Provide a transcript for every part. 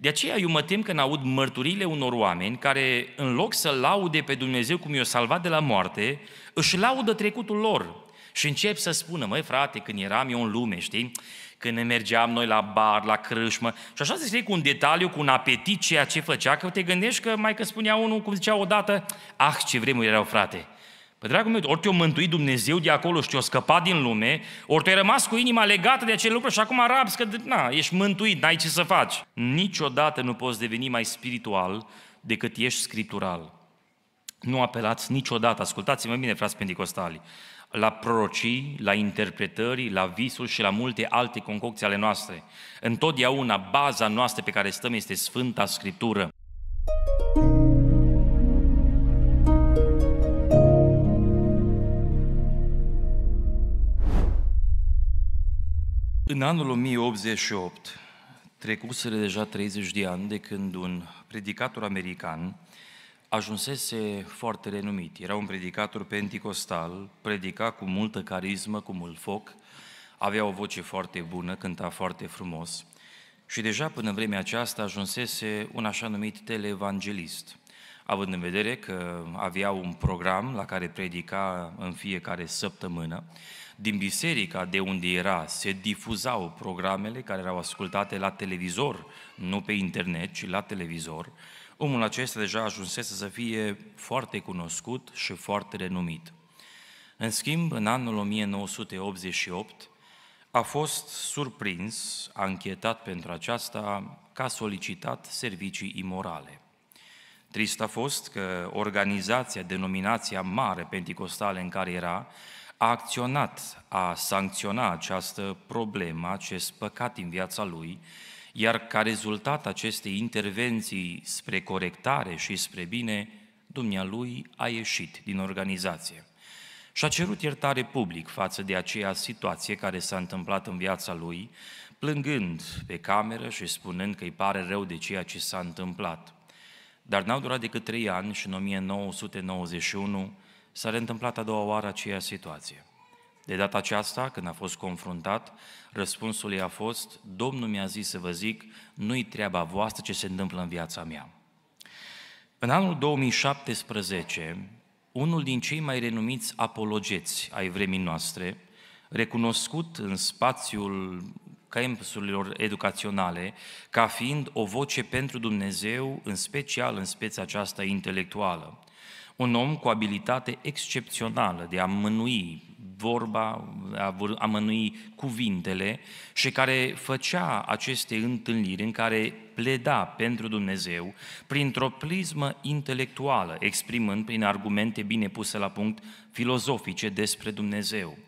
De aceea eu mă tem când aud mărturiile unor oameni care, în loc să laude pe Dumnezeu cum i-a salvat de la moarte, își laudă trecutul lor și încep să spună: măi frate, când eram eu în lume, știi, când ne mergeam noi la bar, la crâșmă, și așa se scrie cu un detaliu, cu un apetit ceea ce făcea, că te gândești că mai că spunea unul, cum zicea odată, ah, ce vremuri erau, frate. Păi, dragul meu, ori te-o mântuit Dumnezeu de acolo și te-o scăpat din lume, ori te-ai rămas cu inima legată de acel lucru și acum rabzi că, na, ești mântuit, n-ai ce să faci. Niciodată nu poți deveni mai spiritual decât ești scriptural. Nu apelați niciodată, ascultați-mă bine, frați pentecostali, la prorocii, la interpretări, la visuri și la multe alte concocții ale noastre. Întotdeauna baza noastră pe care stăm este Sfânta Scriptură. În anul 1088, trecuseră deja 30 de ani de când un predicator american ajunsese foarte renumit. Era un predicator penticostal, predica cu multă carismă, cu mult foc, avea o voce foarte bună, cânta foarte frumos și deja până în vremea aceasta ajunsese un așa numit televangelist, având în vedere că avea un program la care predica în fiecare săptămână. Din biserica de unde era se difuzau programele care erau ascultate la televizor, nu pe internet, ci la televizor. Omul acesta deja ajunsese să fie foarte cunoscut și foarte renumit. În schimb, în anul 1988 a fost surprins, anchetat pentru aceasta, că a solicitat servicii imorale. Trist a fost că organizația, denominația mare penticostală în care era, a acționat, a sancționat această problemă, acest păcat în viața lui, iar ca rezultat acestei intervenții spre corectare și spre bine, dumnealui a ieșit din organizație și a cerut iertare public față de aceea situație care s-a întâmplat în viața lui, plângând pe cameră și spunând că îi pare rău de ceea ce s-a întâmplat. Dar n-au durat decât 3 ani și în 1991 s-a reîntâmplat a doua oară aceea situație. De data aceasta, când a fost confruntat, răspunsul ei a fost: Domnul mi-a zis să vă zic, nu-i treaba voastră ce se întâmplă în viața mea. În anul 2017, unul din cei mai renumiți apologeți ai vremii noastre, recunoscut în spațiul campusurilor educaționale ca fiind o voce pentru Dumnezeu, în special în speța aceasta intelectuală, un om cu abilitate excepțională de a mânui vorba, a mânui cuvintele și care făcea aceste întâlniri în care pleda pentru Dumnezeu printr-o prismă intelectuală, exprimând prin argumente bine puse la punct filozofice despre Dumnezeu.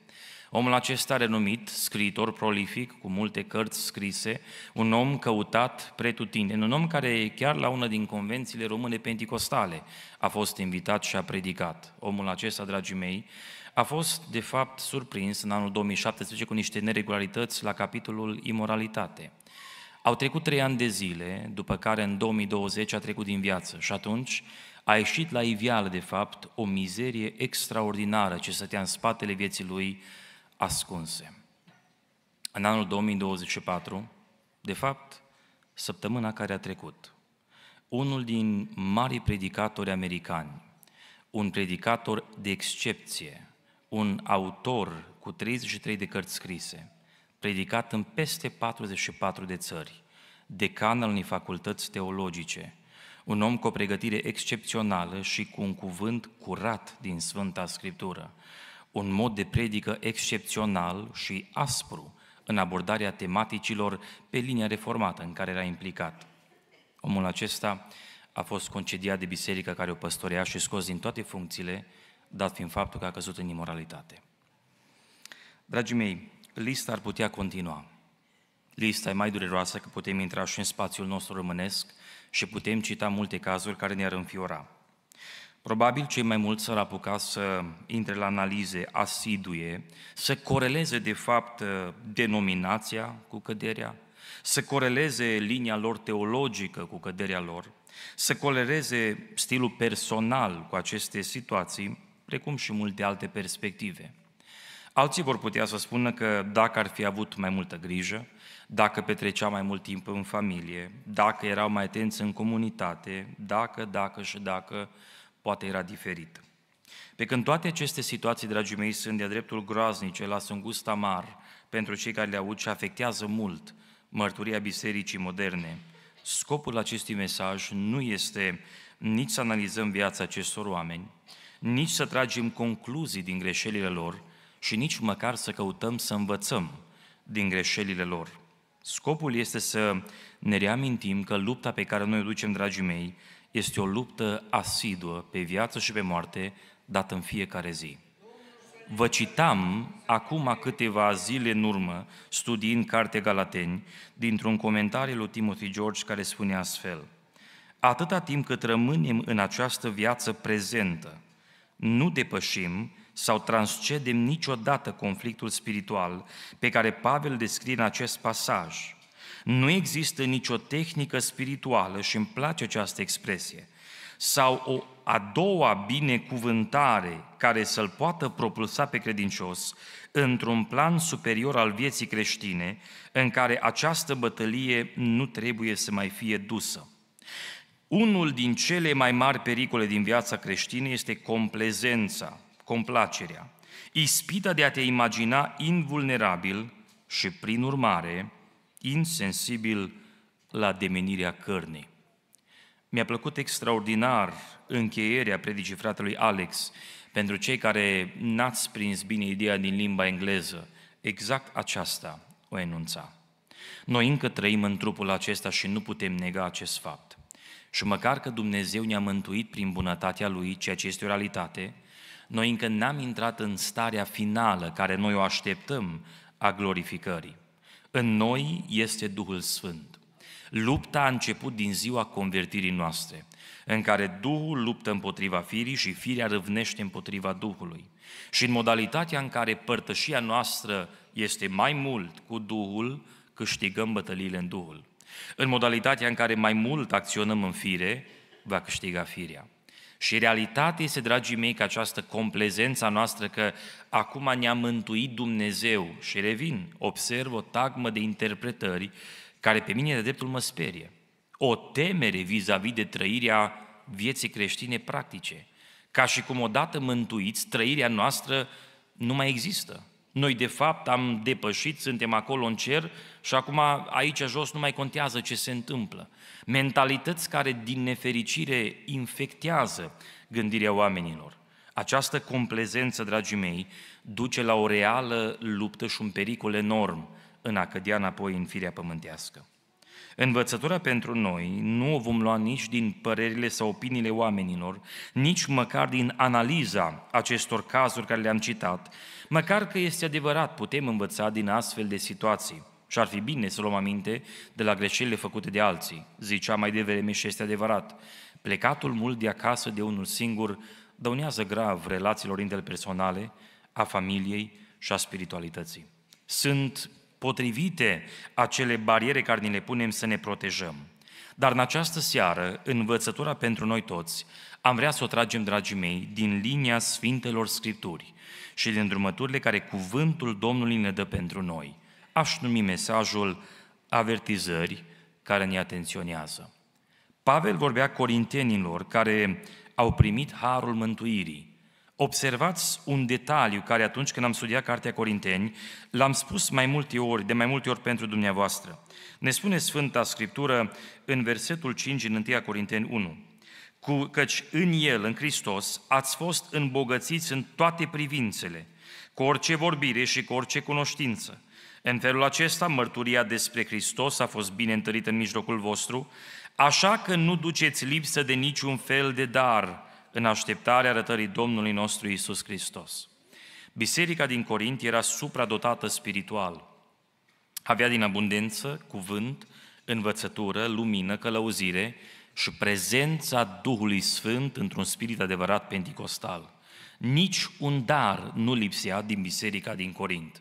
Omul acesta renumit, scriitor prolific, cu multe cărți scrise, un om căutat pretutindeni, un om care chiar la una din convențiile române penticostale a fost invitat și a predicat. Omul acesta, dragii mei, a fost de fapt surprins în anul 2017 cu niște neregularități la capitolul imoralitate. Au trecut 3 ani de zile, după care în 2020 a trecut din viață și atunci a ieșit la iveală, de fapt, o mizerie extraordinară ce stătea în spatele vieții lui ascunse. În anul 2024, de fapt, săptămâna care a trecut, unul din marii predicatori americani, un predicator de excepție, un autor cu 33 de cărți scrise, predicat în peste 44 de țări, decan al unei facultăți teologice, un om cu o pregătire excepțională și cu un cuvânt curat din Sfânta Scriptură, un mod de predică excepțional și aspru în abordarea tematicilor pe linia reformată în care era implicat. Omul acesta a fost concediat de biserica care o păstorea și scos din toate funcțiile, dat fiind faptul că a căzut în imoralitate. Dragii mei, lista ar putea continua. Lista e mai dureroasă că putem intra și în spațiul nostru românesc și putem cita multe cazuri care ne-ar înfiora. Probabil cei mai mulți s-ar apuca să intre la analize asidue, să coreleze de fapt denominația cu căderea, să coreleze linia lor teologică cu căderea lor, să coreleze stilul personal cu aceste situații, precum și multe alte perspective. Alții vor putea să spună că dacă ar fi avut mai multă grijă, dacă petrecea mai mult timp în familie, dacă erau mai atenți în comunitate, dacă, poate era diferit. Pe când toate aceste situații, dragii mei, sunt de-a dreptul groaznice, lasă un gust amar pentru cei care le aud și afectează mult mărturia bisericii moderne. Scopul acestui mesaj nu este nici să analizăm viața acestor oameni, nici să tragem concluzii din greșelile lor și nici măcar să căutăm să învățăm din greșelile lor. Scopul este să ne reamintim că lupta pe care noi o ducem, dragii mei, este o luptă asiduă pe viață și pe moarte, dată în fiecare zi. Vă citam acum câteva zile în urmă, studiind Cartea Galateni, dintr-un comentariu lui Timothy George, care spune astfel: atâta timp cât rămânem în această viață prezentă, nu depășim sau transcedem niciodată conflictul spiritual pe care Pavel descrie în acest pasaj. Nu există nicio tehnică spirituală, și îmi place această expresie, sau o a doua binecuvântare care să-l poată propulsa pe credincios într-un plan superior al vieții creștine, în care această bătălie nu trebuie să mai fie dusă. Unul din cele mai mari pericole din viața creștină este complezența, complacerea, ispita de a te imagina invulnerabil și, prin urmare, insensibil la demenirea cărnii. Mi-a plăcut extraordinar încheierea predicii fratelui Alex. Pentru cei care n-ați prins bine ideea din limba engleză, exact aceasta o enunța. Noi încă trăim în trupul acesta și nu putem nega acest fapt. Și măcar că Dumnezeu ne-a mântuit prin bunătatea Lui, ceea ce este o realitate, noi încă n-am intrat în starea finală care noi o așteptăm, a glorificării. În noi este Duhul Sfânt. Lupta a început din ziua convertirii noastre, în care Duhul luptă împotriva firii și firea râvnește împotriva Duhului. Și în modalitatea în care părtășia noastră este mai mult cu Duhul, câștigăm bătăliile în Duhul. În modalitatea în care mai mult acționăm în fire, va câștiga firea. Și realitatea este, dragii mei, că această complezență noastră că acum ne-a mântuit Dumnezeu, și revin, observ o tagmă de interpretări care pe mine de dreptul mă sperie, o temere vis-a-vis de trăirea vieții creștine practice, ca și cum odată mântuiți, trăirea noastră nu mai există. Noi de fapt am depășit, suntem acolo în cer și acum aici jos nu mai contează ce se întâmplă. Mentalități care din nefericire infectează gândirea oamenilor. Această complezență, dragii mei, duce la o reală luptă și un pericol enorm în a cădea înapoi în firea pământească. Învățătura pentru noi nu o vom lua nici din părerile sau opiniile oamenilor, nici măcar din analiza acestor cazuri care le-am citat, măcar că este adevărat, putem învăța din astfel de situații. Și ar fi bine să luăm aminte de la greșelile făcute de alții. Zicea mai devreme și este adevărat. Plecatul mult de acasă de unul singur dăunează grav relațiilor interpersonale, a familiei și a spiritualității. Sunt potrivite acele bariere care ni le punem să ne protejăm. Dar în această seară, învățătura pentru noi toți, am vrea să o tragem, dragii mei, din linia Sfintelor Scripturi și din îndrumăturile care cuvântul Domnului ne dă pentru noi. Aș numi mesajul avertizări care ne atenționează. Pavel vorbea corintenilor care au primit harul mântuirii. Observați un detaliu care atunci când am studiat Cartea Corinteni, l-am spus de mai multe ori pentru dumneavoastră. Ne spune Sfânta Scriptură în versetul 5 din 1 Corinteni 1. Căci în El, în Hristos, ați fost îmbogățiți în toate privințele, cu orice vorbire și cu orice cunoștință. În felul acesta, mărturia despre Hristos a fost bine întărită în mijlocul vostru, așa că nu duceți lipsă de niciun fel de dar, în așteptarea arătării Domnului nostru Iisus Hristos. Biserica din Corint era supradotată spiritual. Avea din abundență cuvânt, învățătură, lumină, călăuzire și prezența Duhului Sfânt într-un spirit adevărat penticostal. Nici un dar nu lipsea din biserica din Corint.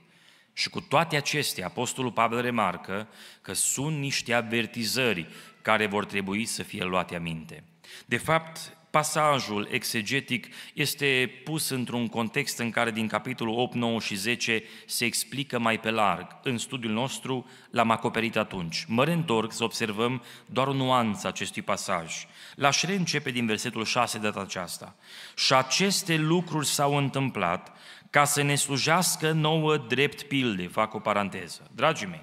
Și cu toate acestea, apostolul Pavel remarcă că sunt niște avertizări care vor trebui să fie luate aminte. De fapt, Pasajul exegetic este pus într-un context în care din capitolul 8, 9 și 10 se explică mai pe larg. În studiul nostru l-am acoperit atunci. Mă reîntorc să observăm doar o nuanță acestui pasaj. L-aș reîncepe din versetul 6 de data aceasta. Și aceste lucruri s-au întâmplat ca să ne slujească nouă drept pilde, fac o paranteză. Dragii mei,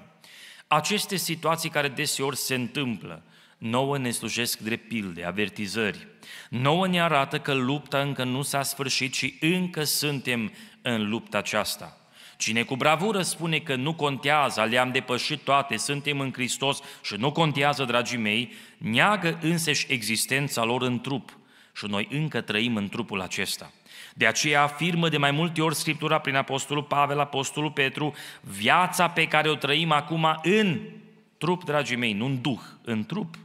aceste situații care deseori se întâmplă, nouă ne slujesc drept pilde, avertizări. Nouă ne arată că lupta încă nu s-a sfârșit și încă suntem în lupta aceasta. Cine cu bravură spune că nu contează, le-am depășit toate, suntem în Hristos și nu contează, dragii mei, neagă însăși existența lor în trup și noi încă trăim în trupul acesta. De aceea afirmă de mai multe ori Scriptura prin Apostolul Pavel, Apostolul Petru, viața pe care o trăim acum în trup, dragii mei, nu în duh, în trup.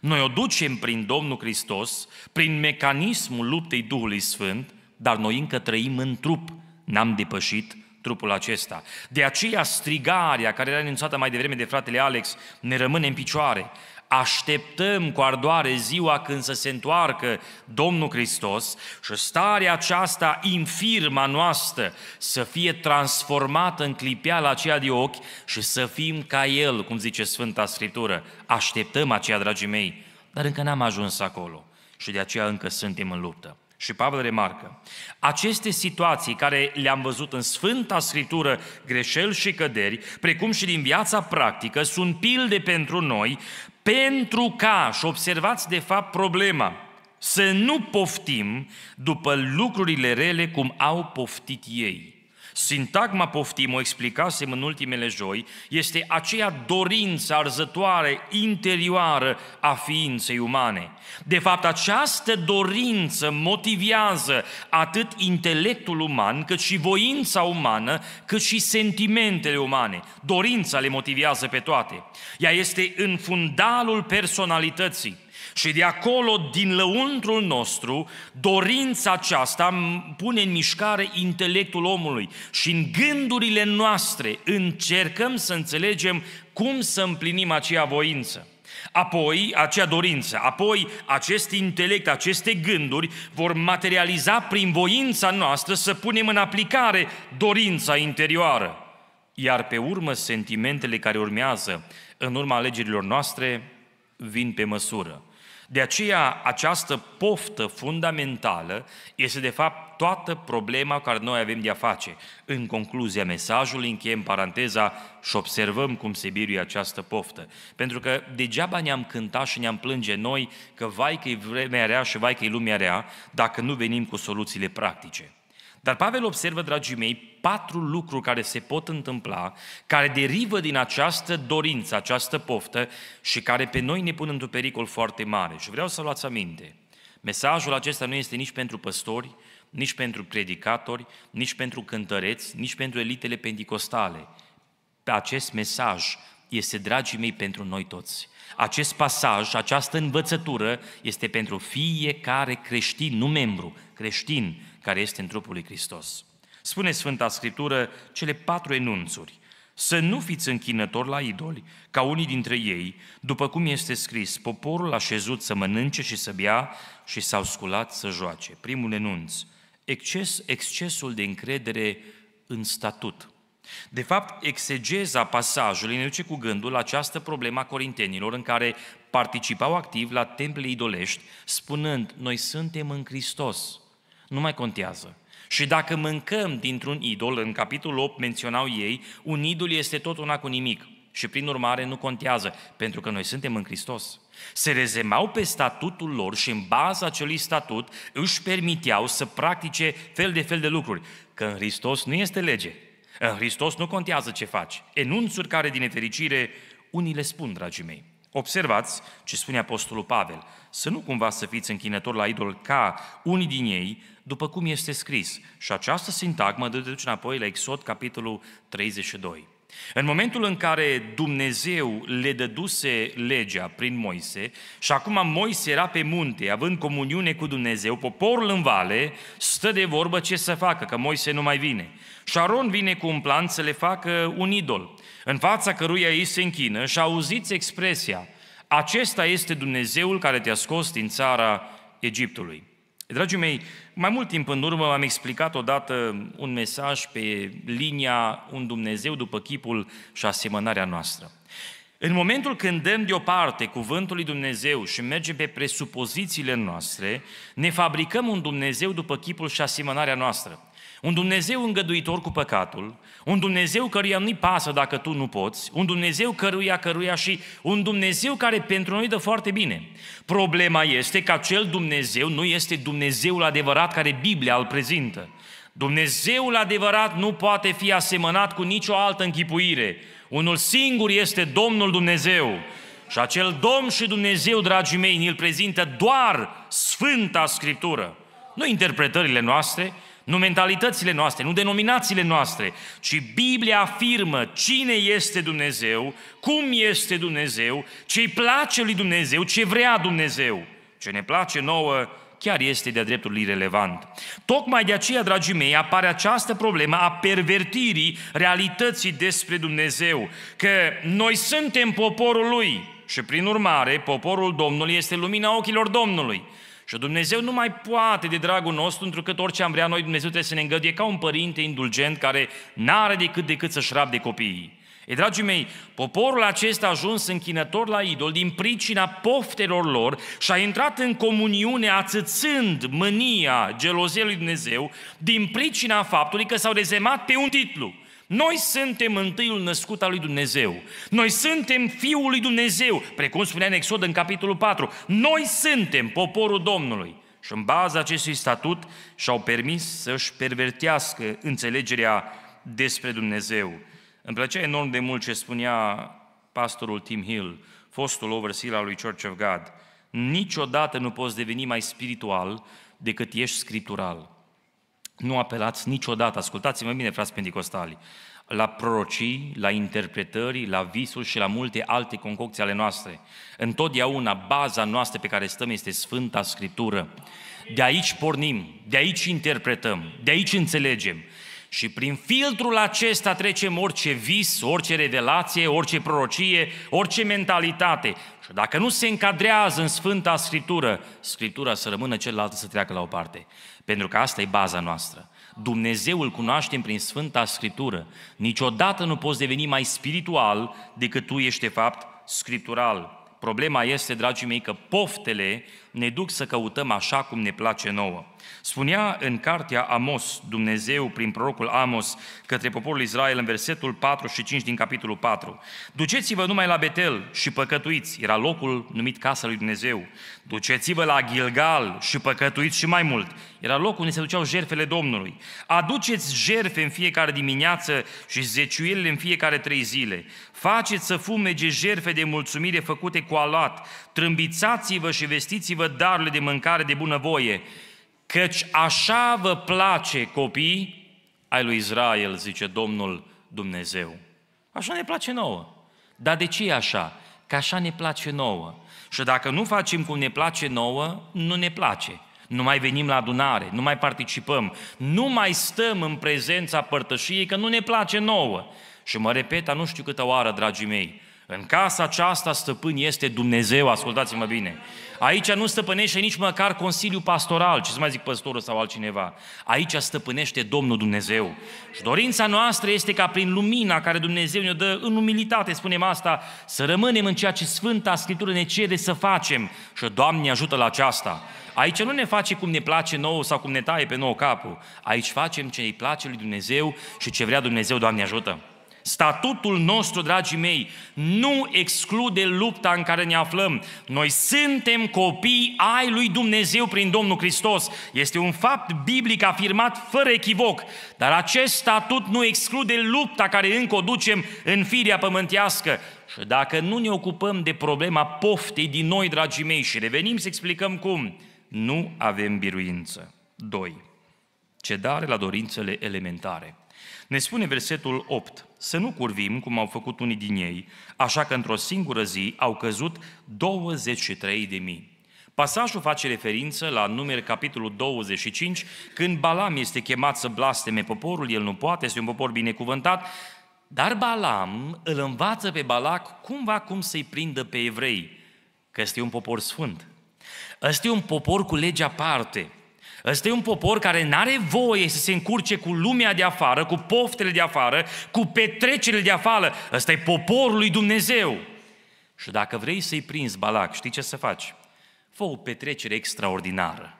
Noi o ducem prin Domnul Hristos, prin mecanismul luptei Duhului Sfânt, dar noi încă trăim în trup, n-am depășit trupul acesta. De aceea strigarea care era anunțată mai devreme de fratele Alex ne rămâne în picioare. Așteptăm cu ardoare ziua când să se întoarcă Domnul Hristos și starea aceasta infirma noastră să fie transformată în clipeala aceea de ochi și să fim ca El, cum zice Sfânta Scriptură. Așteptăm aceea, dragii mei, dar încă n-am ajuns acolo și de aceea încă suntem în luptă. Și Pavel remarcă, aceste situații care le-am văzut în Sfânta Scriptură, greșeli și căderi, precum și din viața practică, sunt pilde pentru noi, pentru ca, și observați de fapt problema, să nu poftim după lucrurile rele cum au poftit ei. Sintagma poftim, o explicasem în ultimele joi, este aceea dorință arzătoare, interioară a ființei umane. De fapt, această dorință motivează atât intelectul uman, cât și voința umană, cât și sentimentele umane. Dorința le motivează pe toate. Ea este în fundalul personalității. Și de acolo, din lăuntrul nostru, dorința aceasta pune în mișcare intelectul omului și în gândurile noastre încercăm să înțelegem cum să împlinim aceea voință. Apoi, acea dorință, apoi acest intelect, aceste gânduri vor materializa prin voința noastră să punem în aplicare dorința interioară. Iar pe urmă, sentimentele care urmează în urma alegerilor noastre vin pe măsură. De aceea, această poftă fundamentală este, de fapt, toată problema care noi avem de a face. În concluzia mesajului, încheiem paranteza și observăm cum se biruie această poftă. Pentru că degeaba ne-am cântat și ne-am plânge noi că vai că e vremea rea și vai că e lumea rea, dacă nu venim cu soluțiile practice. Dar Pavel observă, dragii mei, 4 lucruri care se pot întâmpla, care derivă din această dorință, această poftă și care pe noi ne pun într-un pericol foarte mare. Și vreau să luați aminte, mesajul acesta nu este nici pentru păstori, nici pentru predicatori, nici pentru cântăreți, nici pentru elitele penticostale. Acest mesaj este, dragii mei, pentru noi toți. Acest pasaj, această învățătură este pentru fiecare creștin, nu membru, creștin care este în trupul lui Hristos. Spune Sfânta Scriptură cele 4 enunțuri. Să nu fiți închinători la idoli, ca unii dintre ei, după cum este scris, poporul așezut să mănânce și să bea și s-au sculat să joace. Primul enunț, excesul de încredere în statut. De fapt, exegeza pasajului ne duce cu gândul la această problemă a corintenilor în care participau activ la temple idolești, spunând, noi suntem în Hristos, nu mai contează. Și dacă mâncăm dintr-un idol, în capitolul 8 menționau ei, un idol este tot una cu nimic și prin urmare nu contează, pentru că noi suntem în Hristos. Se rezemau pe statutul lor și în baza acelui statut își permiteau să practice fel de lucruri, că în Hristos nu este lege. În Hristos nu contează ce faci. Enunțuri care, din nefericire, unii le spun, dragii mei. Observați ce spune Apostolul Pavel. Să nu cumva să fiți închinători la idol ca unii din ei, după cum este scris. Și această sintagmă dă duce înapoi la Exod, capitolul 32. În momentul în care Dumnezeu le dăduse legea prin Moise și acum Moise era pe munte, având comuniune cu Dumnezeu, poporul în vale stă de vorbă ce să facă, că Moise nu mai vine. Și Aron vine cu un plan să le facă un idol, în fața căruia ei se închină și auziți expresia, acesta este Dumnezeul care te-a scos din țara Egiptului. Dragii mei, mai mult timp în urmă am explicat odată un mesaj pe linia un Dumnezeu după chipul și asemănarea noastră. În momentul când dăm deoparte cuvântul lui Dumnezeu și mergem pe presupozițiile noastre, ne fabricăm un Dumnezeu după chipul și asemănarea noastră. Un Dumnezeu îngăduitor cu păcatul, un Dumnezeu căruia nu-i pasă dacă tu nu poți, un Dumnezeu căruia și un Dumnezeu care pentru noi dă foarte bine. Problema este că acel Dumnezeu nu este Dumnezeul adevărat care Biblia îl prezintă. Dumnezeul adevărat nu poate fi asemănat cu nicio altă închipuire. Unul singur este Domnul Dumnezeu. Și acel Domn și Dumnezeu, dragii mei, ne-l prezintă doar Sfânta Scriptură. Nu interpretările noastre, nu mentalitățile noastre, nu denominațiile noastre, ci Biblia afirmă cine este Dumnezeu, cum este Dumnezeu, ce-i place lui Dumnezeu, ce vrea Dumnezeu. Ce ne place nouă chiar este de-a dreptul irelevant. Tocmai de aceea, dragii mei, apare această problemă a pervertirii realității despre Dumnezeu, că noi suntem poporul Lui și, prin urmare, poporul Domnului este lumina ochilor Domnului. Și Dumnezeu nu mai poate de dragul nostru, pentru că orice am vrea noi, Dumnezeu trebuie să ne îngăduie ca un părinte indulgent care n-are decât să-și rabde copiii. Ei, dragii mei, poporul acesta a ajuns închinător la idol din pricina poftelor lor și a intrat în comuniune ațățând mânia, gelozia lui Dumnezeu din pricina faptului că s-au rezemat pe un titlu. Noi suntem întâiul născut al lui Dumnezeu. Noi suntem Fiul lui Dumnezeu, precum spunea în Exod în capitolul 4. Noi suntem poporul Domnului. Și în baza acestui statut și-au permis să-și pervertească înțelegerea despre Dumnezeu. Îmi plăcea enorm de mult ce spunea pastorul Tim Hill, fostul overseer al lui Church of God. Niciodată nu poți deveni mai spiritual decât ești scriptural. Nu apelați niciodată, ascultați-mă bine, frați penticostali, la prorocii, la interpretări, la visuri și la multe alte concocții ale noastre. Întotdeauna baza noastră pe care stăm este Sfânta Scriptură. De aici pornim, de aici interpretăm, de aici înțelegem. Și prin filtrul acesta trecem orice vis, orice revelație, orice prorocie, orice mentalitate. Și dacă nu se încadrează în Sfânta Scriptură, Scriptura să rămână, celălalt să treacă la o parte. Pentru că asta e baza noastră. Dumnezeu îl cunoaștem prin Sfânta Scriptură. Niciodată nu poți deveni mai spiritual decât tu ești de fapt scriptural. Problema este, dragii mei, că poftele ne duc să căutăm așa cum ne place nouă. Spunea în cartea Amos, Dumnezeu prin prorocul Amos către poporul Israel în versetul 4 și 5 din capitolul 4. Duceți-vă numai la Betel și păcătuiți, era locul numit Casa lui Dumnezeu. Duceți-vă la Gilgal și păcătuiți și mai mult, era locul unde se duceau jertfele Domnului. Aduceți jertfe în fiecare dimineață și zeciuielile în fiecare 3 zile. Faceți să fumege jertfe de mulțumire făcute cu alat. Trâmbițați-vă și vestiți-vă darurile de mâncare de bunăvoie. Căci așa vă place, copii ai lui Israel, zice Domnul Dumnezeu. Așa ne place nouă. Dar de ce e așa? Că așa ne place nouă. Și dacă nu facem cum ne place nouă, nu ne place. Nu mai venim la adunare, nu mai participăm, nu mai stăm în prezența părtășiei, că nu ne place nouă. Și mă repet, nu știu câtă oară, dragii mei, în casa aceasta stăpân este Dumnezeu, ascultați-mă bine. Aici nu stăpânește nici măcar Consiliul Pastoral, ce să mai zic păstorul sau altcineva. Aici stăpânește Domnul Dumnezeu. Și dorința noastră este ca prin lumina care Dumnezeu ne-o dă în umilitate, spunem asta, să rămânem în ceea ce Sfânta Scriptură ne cere să facem. Și Doamne ajută la aceasta. Aici nu ne face cum ne place nouă sau cum ne taie pe nouă capul. Aici facem ce îi place lui Dumnezeu și ce vrea Dumnezeu, Doamne ajută. Statutul nostru, dragii mei, nu exclude lupta în care ne aflăm. Noi suntem copii ai lui Dumnezeu prin Domnul Hristos. Este un fapt biblic afirmat fără echivoc, dar acest statut nu exclude lupta care încă o ducem în firea pământească. Și dacă nu ne ocupăm de problema poftei din noi, dragii mei, și revenim să explicăm cum, nu avem biruință. 2. Cedare la dorințele elementare. Ne spune versetul 8, să nu curvim cum au făcut unii din ei, așa că într-o singură zi au căzut 23.000. Pasajul face referință la Numeri capitolul 25, când Balaam este chemat să blasteme poporul, el nu poate, este un popor binecuvântat, dar Balaam îl învață pe Balac cum să-i prindă pe evrei, că este un popor sfânt. Ăsta e un popor cu legea aparte. Ăsta e un popor care n-are voie să se încurce cu lumea de afară, cu poftele de afară, cu petrecerile de afară. Ăsta e poporul lui Dumnezeu. Și dacă vrei să-i prinzi, Balac, știi ce să faci? Fă o petrecere extraordinară.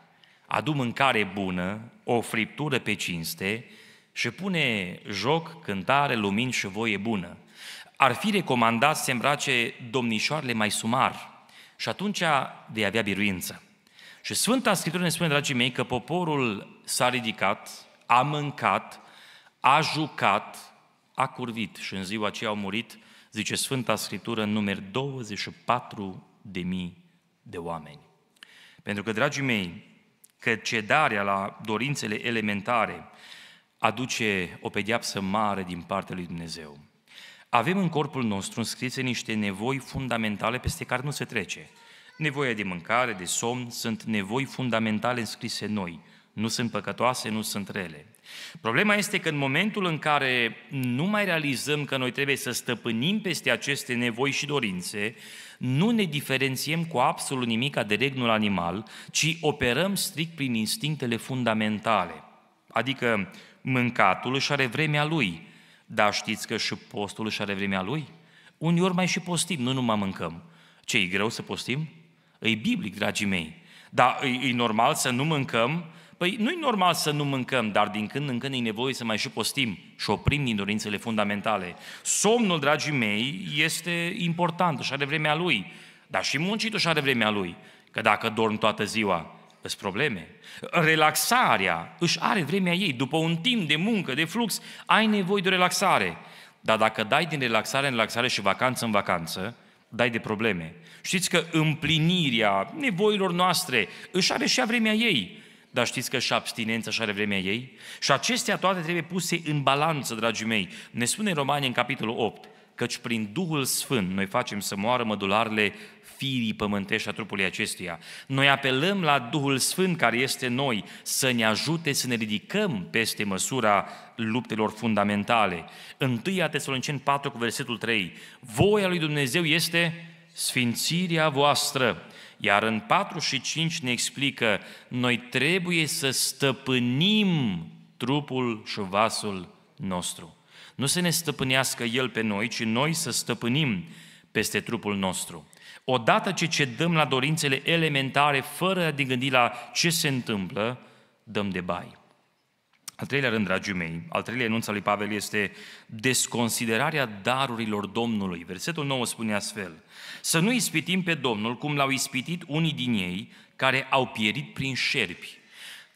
Adu mâncare bună, o friptură pe cinste și pune joc, cântare, lumini și voie bună. Ar fi recomandat să îmbrace domnișoarele mai sumar și atunci vei avea biruință. Și Sfânta Scriptură ne spune, dragii mei, că poporul s-a ridicat, a mâncat, a jucat, a curvit și în ziua aceea au murit, zice Sfânta Scriptură, în numeri 24.000 de oameni. Pentru că, dragii mei, că cedarea la dorințele elementare aduce o pedeapsă mare din partea lui Dumnezeu. Avem în corpul nostru înscrise niște nevoi fundamentale peste care nu se trece. Nevoia de mâncare, de somn, sunt nevoi fundamentale înscrise în noi. Nu sunt păcătoase, nu sunt rele. Problema este că în momentul în care nu mai realizăm că noi trebuie să stăpânim peste aceste nevoi și dorințe, nu ne diferențiem cu absolut nimic de regnul animal, ci operăm strict prin instinctele fundamentale. Adică mâncatul își are vremea lui, dar știți că și postul își are vremea lui? Uneori mai și postim, nu numai mâncăm. Ce, e greu să postim? E biblic, dragii mei. Dar e normal să nu mâncăm? Păi nu-i normal să nu mâncăm, dar din când în când e nevoie să mai și postim și oprim din dorințele fundamentale. Somnul, dragii mei, este important, își are vremea lui, dar și muncitul își are vremea lui, că dacă dorm toată ziua, îs probleme. Relaxarea își are vremea ei, după un timp de muncă, de flux, ai nevoie de relaxare. Dar dacă dai din relaxare în relaxare și vacanță în vacanță, dai de probleme. Știți că împlinirea nevoilor noastre își are și vremea ei, dar știți că și abstinența și are vremea ei? Și acestea toate trebuie puse în balanță, dragii mei. Ne spune Romani în capitolul 8, căci prin Duhul Sfânt noi facem să moară mădularele firii pământești a trupului acestuia. Noi apelăm la Duhul Sfânt care este în noi să ne ajute să ne ridicăm peste măsura luptelor fundamentale. 1 Tesaloniceni 4 cu versetul 3. Voia lui Dumnezeu este sfințirea voastră. Iar în 4 și 5 ne explică, noi trebuie să stăpânim trupul și vasul nostru. Nu să ne stăpânească el pe noi, ci noi să stăpânim peste trupul nostru. Odată ce cedăm la dorințele elementare, fără a ne gândi la ce se întâmplă, dăm de bai. Al treilea rând, dragii mei, al treilea enunț al lui Pavel este desconsiderarea darurilor Domnului. Versetul 9 spune astfel, să nu ispitim pe Domnul cum l-au ispitit unii din ei care au pierit prin șerpi.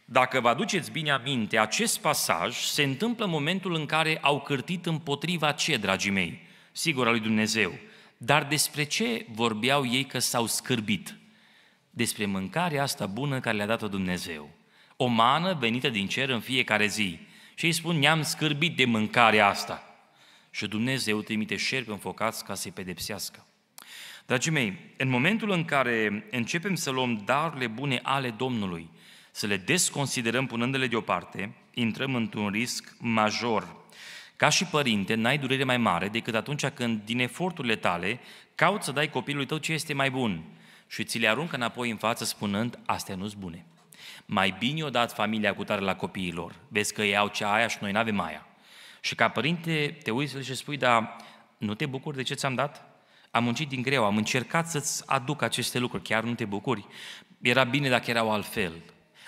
Dacă vă aduceți bine aminte, acest pasaj se întâmplă în momentul în care au cârtit împotriva ce, dragii mei? Sigur, a lui Dumnezeu. Dar despre ce vorbeau ei că s-au scârbit? Despre mâncarea asta bună care le-a dat-o Dumnezeu. O mană venită din cer în fiecare zi. Și ei spun, ne-am scârbit de mâncarea asta. Și Dumnezeu trimite șerpi înfocați ca să-i pedepsească. Dragii mei, în momentul în care începem să luăm darurile bune ale Domnului, să le desconsiderăm punându-le deoparte, intrăm într-un risc major. Ca și părinte, n-ai durere mai mare decât atunci când, din eforturile tale, cauți să dai copilului tău ce este mai bun și ți le aruncă înapoi în față spunând, astea nu-s bune. Mai bine o dat familia cu tare la copiilor, vezi că ei au cea aia și noi n-avem aia. Și ca părinte te uiți și spui, dar nu te bucuri de ce ți-am dat? Am muncit din greu, am încercat să-ți aduc aceste lucruri, chiar nu te bucuri? Era bine dacă erau altfel.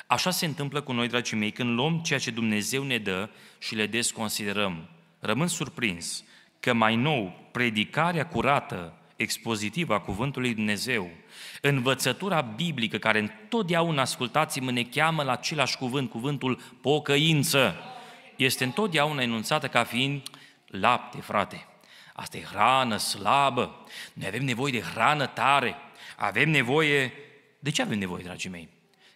Așa se întâmplă cu noi, dragii mei, când luăm ceea ce Dumnezeu ne dă și le desconsiderăm. Rămân surprins că mai nou predicarea curată, expozitivă a Cuvântului Dumnezeu, învățătura biblică care întotdeauna, ascultați-mă, ne cheamă la același cuvânt, cuvântul pocăință, este întotdeauna enunțată ca fiind lapte, frate. Asta e hrană slabă, noi avem nevoie de hrană tare, avem nevoie... De ce avem nevoie, dragii mei?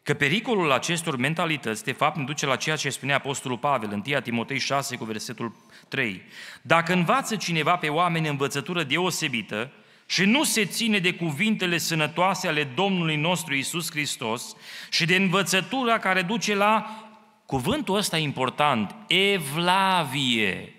Că pericolul acestor mentalități, de fapt, ne duce la ceea ce spunea Apostolul Pavel, 1 Timotei 6, cu versetul 3. Dacă învață cineva pe oameni învățătură deosebită și nu se ține de cuvintele sănătoase ale Domnului nostru Iisus Hristos și de învățătura care duce la, cuvântul ăsta important, evlavie.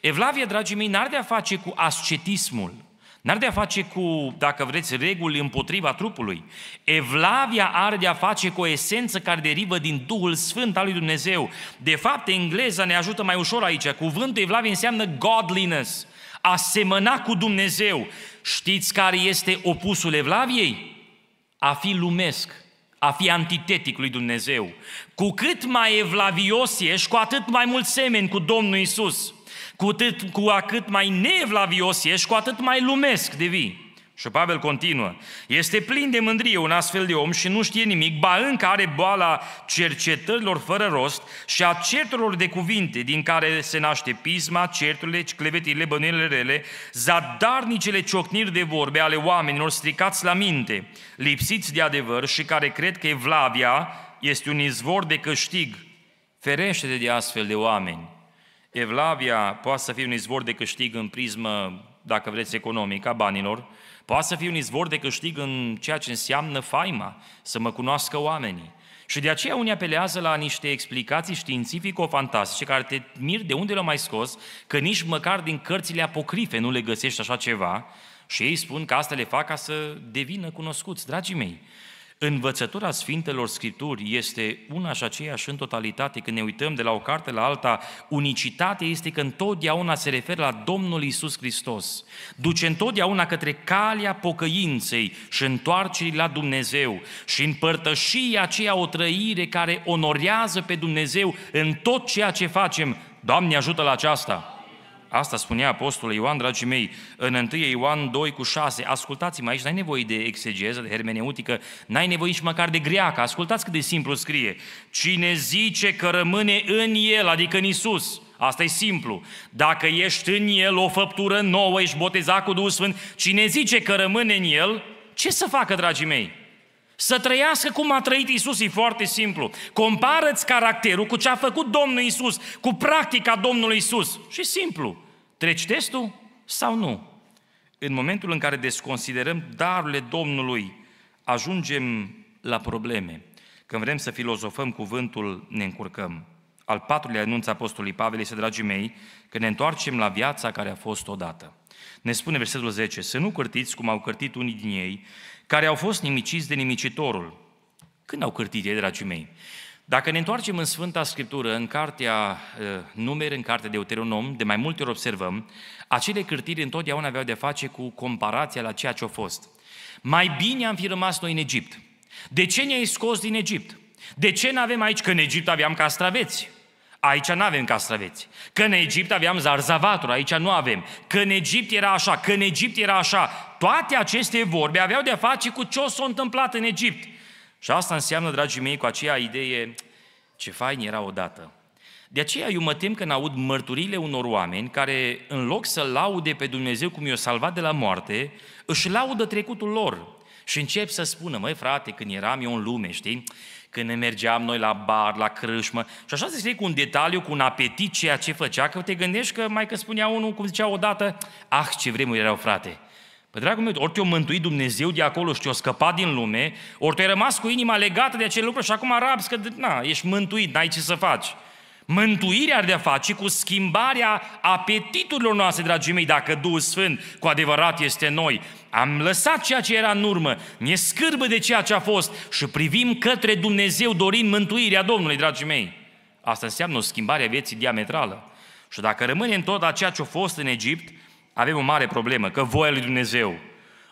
Evlavia, dragii mei, n-are de-a face cu ascetismul, N-ar de-a face cu, dacă vreți, reguli împotriva trupului. Evlavia are de-a face cu o esență care derivă din Duhul Sfânt al lui Dumnezeu. De fapt, engleza ne ajută mai ușor aici. Cuvântul evlavie înseamnă godliness, a semăna cu Dumnezeu. Știți care este opusul evlaviei? A fi lumesc, a fi antitetic lui Dumnezeu. Cu cât mai evlavios ești, cu atât mai mult semeni cu Domnul Iisus. Cu cât mai neevlavios ești, cu atât mai lumesc devii. Și Pavel continuă. Este plin de mândrie un astfel de om și nu știe nimic, ba încă are boala cercetărilor fără rost și a certurilor de cuvinte, din care se naște pisma, certurile, clevetile, bănuielile rele, zadarnicele ciocniri de vorbe ale oamenilor stricați la minte, lipsiți de adevăr și care cred că evlavia este un izvor de câștig. Ferește-te de astfel de oameni. Evlavia poate să fie un izvor de câștig în prismă, dacă vreți, economică, a banilor, poate să fie un izvor de câștig în ceea ce înseamnă faima, să mă cunoască oamenii. Și de aceea unii apelează la niște explicații științifico-fantastice care te miri de unde le-au mai scos, că nici măcar din cărțile apocrife nu le găsești așa ceva și ei spun că asta le fac ca să devină cunoscuți. Dragii mei, învățătura Sfintelor Scripturi este una și aceeași în totalitate. Când ne uităm de la o carte la alta, unicitatea este că întotdeauna se referă la Domnul Iisus Hristos. Duce întotdeauna către calea pocăinței și întoarcerii la Dumnezeu și împărtășie aceea o trăire care onorează pe Dumnezeu în tot ceea ce facem. Doamne, ajută la aceasta! Asta spunea Apostolul Ioan, dragii mei, în 1 Ioan 2:6. Ascultați-mă, aici n-ai nevoie de exegeză, de hermeneutică, n-ai nevoie nici măcar de greacă. Ascultați cât de simplu scrie. Cine zice că rămâne în El, adică în Iisus, asta e simplu. Dacă ești în El, o făptură nouă, ești botezat cu Duhul Sfânt. Cine zice că rămâne în El, ce să facă, dragii mei? Să trăiască cum a trăit Iisus, e foarte simplu. Compară-ți caracterul cu ce a făcut Domnul Iisus, cu practica Domnului Iisus. Și simplu. Treci testul sau nu? În momentul în care desconsiderăm darurile Domnului, ajungem la probleme. Când vrem să filozofăm cuvântul, ne încurcăm. Al patrulea anunț Apostolului Pavel este, dragii mei, că ne întoarcem la viața care a fost odată. Ne spune versetul 10, să nu cârtiți cum au cârtit unii din ei, care au fost nimiciți de nimicitorul. Când au cârtit ei, dragii mei? Dacă ne întoarcem în Sfânta Scriptură, în cartea Numeri, în cartea Deuteronom, de mai multe ori observăm, acele cârtiri întotdeauna aveau de-a face cu comparația la ceea ce-a fost. Mai bine am fi rămas noi în Egipt. De ce ne-ai scos din Egipt? De ce n-avem aici? Că în Egipt aveam castraveți. Aici nu avem castraveți. Că în Egipt aveam zarzavaturi, aici nu avem. Că în Egipt era așa, că în Egipt era așa. Toate aceste vorbe aveau de-a face cu ce s-a întâmplat în Egipt. Și asta înseamnă, dragii mei, cu aceea idee, ce fain era odată. De aceea eu mă tem când aud mărturiile unor oameni care, în loc să laude pe Dumnezeu cum i-a salvat de la moarte, își laudă trecutul lor și încep să spună, măi frate, când eram eu în lume, știi? Când ne mergeam noi la bar, la crâșmă, și așa se scrie cu un detaliu, cu un apetit ceea ce făcea, că te gândești că mai că spunea unul, cum zicea odată, ah, ce vremuri erau, frate! Păi, dragul meu, ori te-o mântuit Dumnezeu de acolo și te-o scăpat din lume, ori te-ai rămas cu inima legată de acele lucruri și acum rabzi că, na, ești mântuit, n-ai ce să faci. Mântuirea are de-a face cu schimbarea apetiturilor noastre, dragii mei, dacă Duhul Sfânt cu adevărat este în noi. Am lăsat ceea ce era în urmă, ne scârbă de ceea ce a fost și privim către Dumnezeu dorind mântuirea Domnului, dragii mei. Asta înseamnă o schimbare a vieții diametrală. Și dacă rămânem tot la ceea ce a fost în Egipt, avem o mare problemă, că voia lui Dumnezeu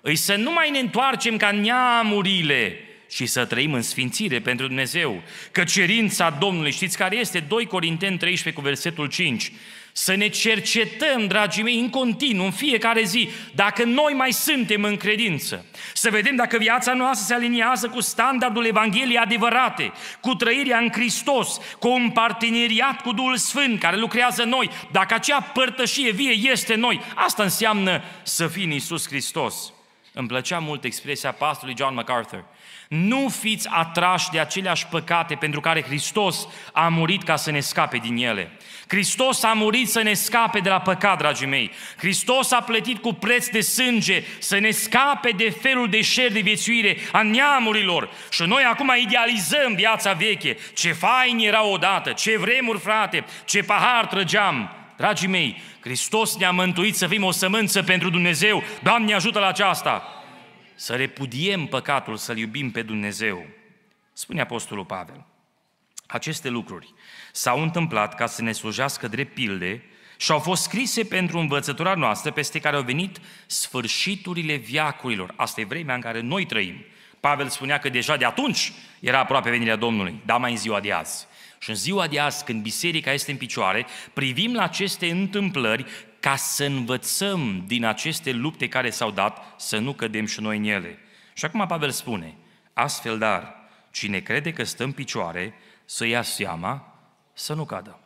îi să nu mai ne întoarcem ca neamurile și să trăim în sfințire pentru Dumnezeu. Că cerința Domnului, știți care este? 2 Corinteni 13 cu versetul 5. Să ne cercetăm, dragii mei, în continuu, în fiecare zi, dacă noi mai suntem în credință. Să vedem dacă viața noastră se aliniază cu standardul Evangheliei adevărate, cu trăirea în Hristos, cu un parteneriat cu Duhul Sfânt care lucrează în noi, dacă acea părtășie vie este în noi. Asta înseamnă să fii în Iisus Hristos. Îmi plăcea mult expresia pastorului John MacArthur. Nu fiți atrași de aceleași păcate pentru care Hristos a murit ca să ne scape din ele. Hristos a murit să ne scape de la păcat, dragii mei. Hristos a plătit cu preț de sânge să ne scape de felul de șer de viețuire a neamurilor. Și noi acum idealizăm viața veche. Ce fain era odată, ce vremuri, frate, ce pahar trăgeam. Dragii mei, Hristos ne-a mântuit să fim o sămânță pentru Dumnezeu. Doamne, ajută la aceasta! Să repudiem păcatul, să-L iubim pe Dumnezeu. Spune Apostolul Pavel, aceste lucruri s-au întâmplat ca să ne slujească drept pilde și au fost scrise pentru învățătura noastră, peste care au venit sfârșiturile veacurilor. Asta e vremea în care noi trăim. Pavel spunea că deja de atunci era aproape venirea Domnului, dar mai în ziua de azi. Și în ziua de azi, când biserica este în picioare, privim la aceste întâmplări ca să învățăm din aceste lupte care s-au dat, să nu cădem și noi în ele. Și acum Pavel spune, astfel dar, cine crede că stă în picioare, să ia seama să nu cadă.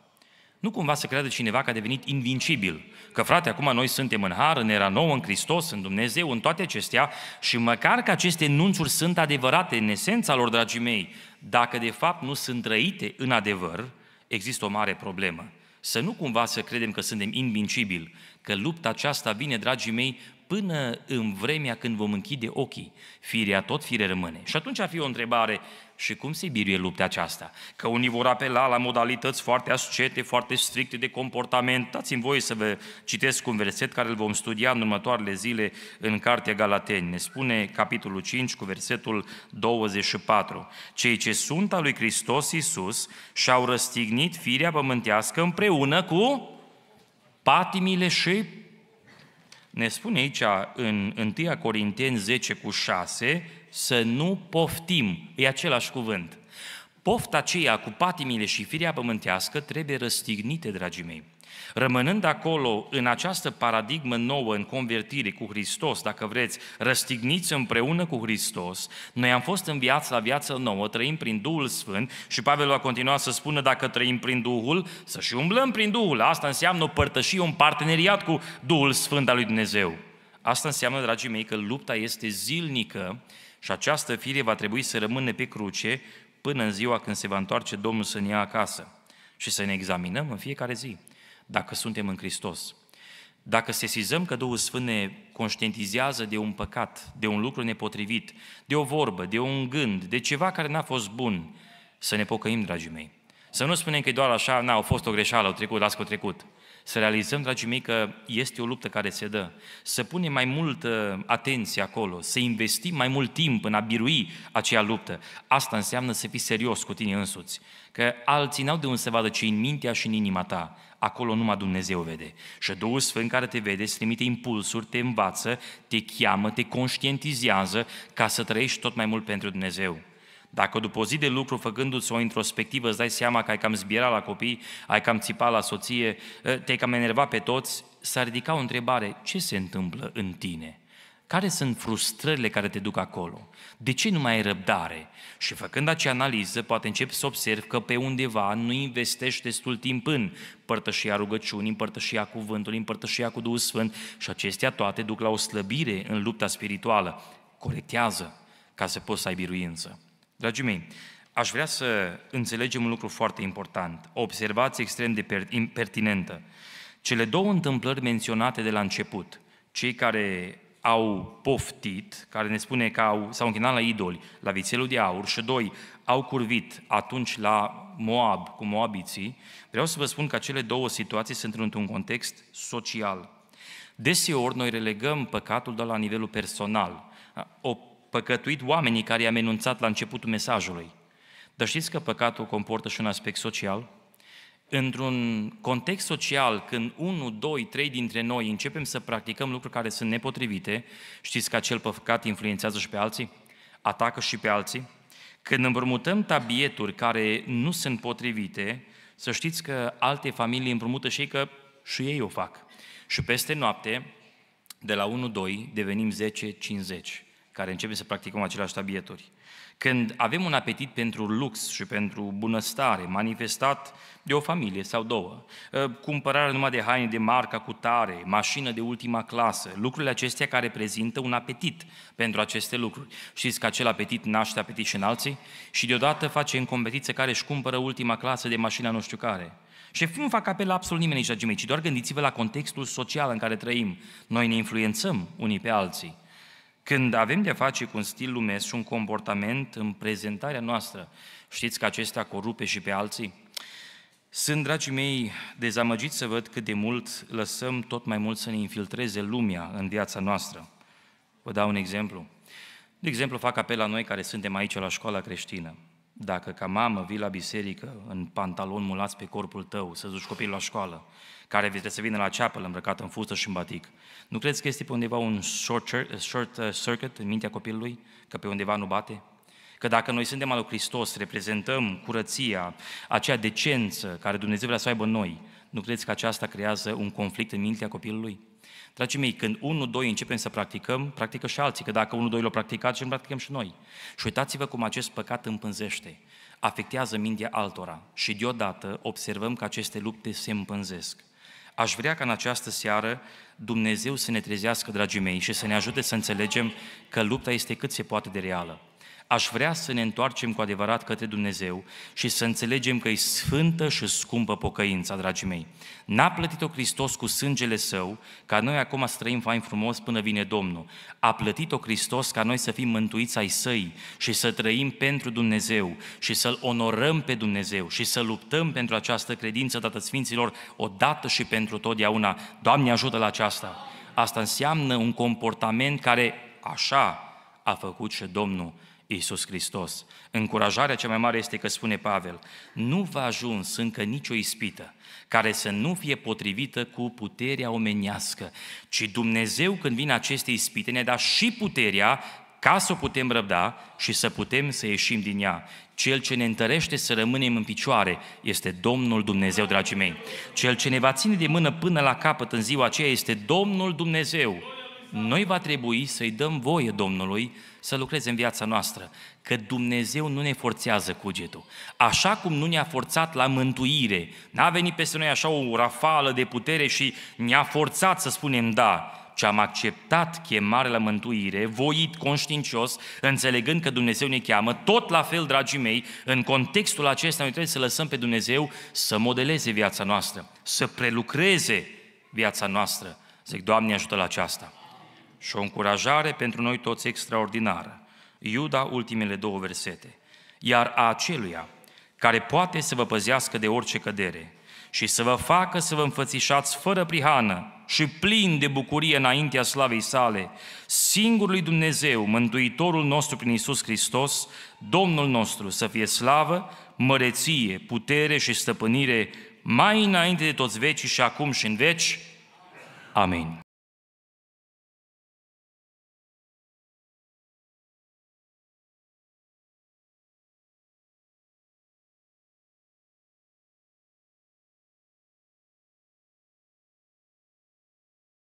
Nu cumva să creadă cineva că a devenit invincibil, că frate, acum noi suntem în har, în era nouă, în Hristos, în Dumnezeu, în toate acestea și măcar că aceste nunțuri sunt adevărate în esența lor, dragii mei, dacă de fapt nu sunt trăite în adevăr, există o mare problemă. Să nu cumva să credem că suntem invincibili, că lupta aceasta vine, dragii mei, până în vremea când vom închide ochii. Firea tot fire rămâne. Și atunci ar fi o întrebare, și cum se biruie lupta aceasta? Că unii vor apela la modalități foarte ascete, foarte stricte de comportament. Dați-mi voie să vă citesc un verset care îl vom studia în următoarele zile în Cartea Galateni. Ne spune capitolul 5 cu versetul 24. Cei ce sunt al lui Hristos Iisus și-au răstignit firea pământească împreună cu patimile și... Ne spune aici în 1 Corinteni 10 cu 6... să nu poftim, e același cuvânt. Pofta aceea cu patimile și firea pământească trebuie răstignite, dragii mei. Rămânând acolo, în această paradigmă nouă, în convertire cu Hristos, dacă vreți, răstigniți împreună cu Hristos, noi am fost înviați la viață nouă, trăim prin Duhul Sfânt și Pavel va continua să spună, dacă trăim prin Duhul, să și umblăm prin Duhul. Asta înseamnă o părtășie, un parteneriat cu Duhul Sfânt al lui Dumnezeu. Asta înseamnă, dragii mei, că lupta este zilnică. Și această fire va trebui să rămână pe cruce până în ziua când se va întoarce Domnul să ne ia acasă. Și să ne examinăm în fiecare zi, dacă suntem în Hristos. Dacă sesizăm că Duhul Sfânt ne conștientizează de un păcat, de un lucru nepotrivit, de o vorbă, de un gând, de ceva care n-a fost bun, să ne pocăim, dragii mei. Să nu spunem că e doar așa, n-a fost o greșeală, au trecut, las că au trecut. Să realizăm, dragii mei, că este o luptă care se dă. Să punem mai mult atenție acolo, să investim mai mult timp în a birui acea luptă. Asta înseamnă să fii serios cu tine însuți. Că alții n-au de unde să vadă ce-i în mintea și în inima ta. Acolo numai Dumnezeu vede. Și Duhul Sfânt care te vede, îți trimite impulsuri, te învață, te cheamă, te conștientizează ca să trăiești tot mai mult pentru Dumnezeu. Dacă după o zi de lucru, făcându-ți o introspectivă, îți dai seama că ai cam zbierat la copii, ai cam țipat la soție, te-ai cam enervat pe toți, s-ar ridica o întrebare, ce se întâmplă în tine? Care sunt frustrările care te duc acolo? De ce nu mai ai răbdare? Și făcând acea analiză, poate începi să observi că pe undeva nu investești destul timp în părtășia rugăciunii, în părtășia cuvântului, în părtășia cu Duhul Sfânt și acestea toate duc la o slăbire în lupta spirituală. Corectează ca să poți să ai biruință. Dragii mei, aș vrea să înțelegem un lucru foarte important, o observație extrem de pertinentă. Cele două întâmplări menționate de la început, cei care au poftit, care ne spune că s-au închinat la idoli, la vițelul de aur și doi, au curvit atunci la Moab, cu moabiții, vreau să vă spun că cele două situații sunt într-un context social. Deseori noi relegăm păcatul doar la nivelul personal. O păcătuit oamenii care i-am enunțat la începutul mesajului. Dar știți că păcatul comportă și un aspect social? Într-un context social, când 1, 2, 3 dintre noi începem să practicăm lucruri care sunt nepotrivite, știți că acel păcat influențează și pe alții? Atacă și pe alții? Când împrumutăm tabieturi care nu sunt potrivite, să știți că alte familii împrumută și ei că și ei o fac. Și peste noapte, de la 1-2, devenim 10-50. Care începem să practicăm aceleași tabieturi. Când avem un apetit pentru lux și pentru bunăstare, manifestat de o familie sau două, cumpărarea numai de haine de marca cutare, mașină de ultima clasă, lucrurile acestea care prezintă un apetit pentru aceste lucruri. Știți că acel apetit naște apetit și în alții? Și deodată face în competiție care își cumpără ultima clasă de mașina nu știu care. Și nu fac apel la absolut nimeni nici la gemei, ci doar gândiți-vă la contextul social în care trăim. Noi ne influențăm unii pe alții. Când avem de-a face cu un stil lumesc și un comportament în prezentarea noastră, știți că acesta corupe și pe alții? Sunt, dragii mei, dezamăgit să văd cât de mult lăsăm tot mai mult să ne infiltreze lumea în viața noastră. Vă dau un exemplu. De exemplu, fac apel la noi care suntem aici la școala creștină. Dacă ca mamă vii la biserică în pantaloni mulați pe corpul tău, să duci copilul la școală, care trebuie să vină la ceapălă îmbrăcată în fustă și în batic, nu crezi că este pe undeva un short circuit în mintea copilului? Că pe undeva nu bate? Că dacă noi suntem al lui Hristos, reprezentăm curăția, acea decență care Dumnezeu vrea să o aibă în noi, nu credeți că aceasta creează un conflict în mintea copilului? Dragii mei, când 1-2 începem să practicăm, practică și alții, că dacă 1-2 l-au practicat, ce practicăm și noi? Și uitați-vă cum acest păcat împânzește, afectează mintea altora și deodată observăm că aceste lupte se împânzesc. Aș vrea ca în această seară Dumnezeu să ne trezească, dragii mei, și să ne ajute să înțelegem că lupta este cât se poate de reală. Aș vrea să ne întoarcem cu adevărat către Dumnezeu și să înțelegem că e sfântă și scumpă pocăința, dragii mei. N-a plătit-o Hristos cu sângele Său, ca noi acum să trăim fain frumos până vine Domnul. A plătit-o Hristos ca noi să fim mântuiți ai Săi și să trăim pentru Dumnezeu și să-L onorăm pe Dumnezeu și să luptăm pentru această credință dată Sfinților odată și pentru totdeauna. Doamne, ajută la aceasta! Asta înseamnă un comportament care așa a făcut și Domnul Iisus Hristos. Încurajarea cea mai mare este că spune Pavel, nu v-a ajuns încă nicio ispită care să nu fie potrivită cu puterea omenească, ci Dumnezeu când vine aceste ispite ne dă și puterea ca să o putem răbda și să putem să ieșim din ea. Cel ce ne întărește să rămânem în picioare este Domnul Dumnezeu, dragii mei. Cel ce ne va ține de mână până la capăt în ziua aceea este Domnul Dumnezeu. Noi va trebui să-i dăm voie Domnului să lucreze în viața noastră, că Dumnezeu nu ne forțează cugetul. Așa cum nu ne-a forțat la mântuire, n-a venit peste noi așa o rafală de putere și ne-a forțat să spunem da, ci am acceptat chemarea la mântuire, voit, conștiincios, înțelegând că Dumnezeu ne cheamă. Tot la fel, dragii mei, în contextul acesta noi trebuie să lăsăm pe Dumnezeu să modeleze viața noastră, să prelucreze viața noastră. Zic, Doamne, ajută la aceasta! Și o încurajare pentru noi toți extraordinară. Iuda, ultimele două versete. Iar a aceluia care poate să vă păzească de orice cădere și să vă facă să vă înfățișați fără prihană și plin de bucurie înaintea slavei sale, singurului Dumnezeu, Mântuitorul nostru prin Iisus Hristos, Domnul nostru, să fie slavă, măreție, putere și stăpânire mai înainte de toți vecii și acum și în veci. Amin.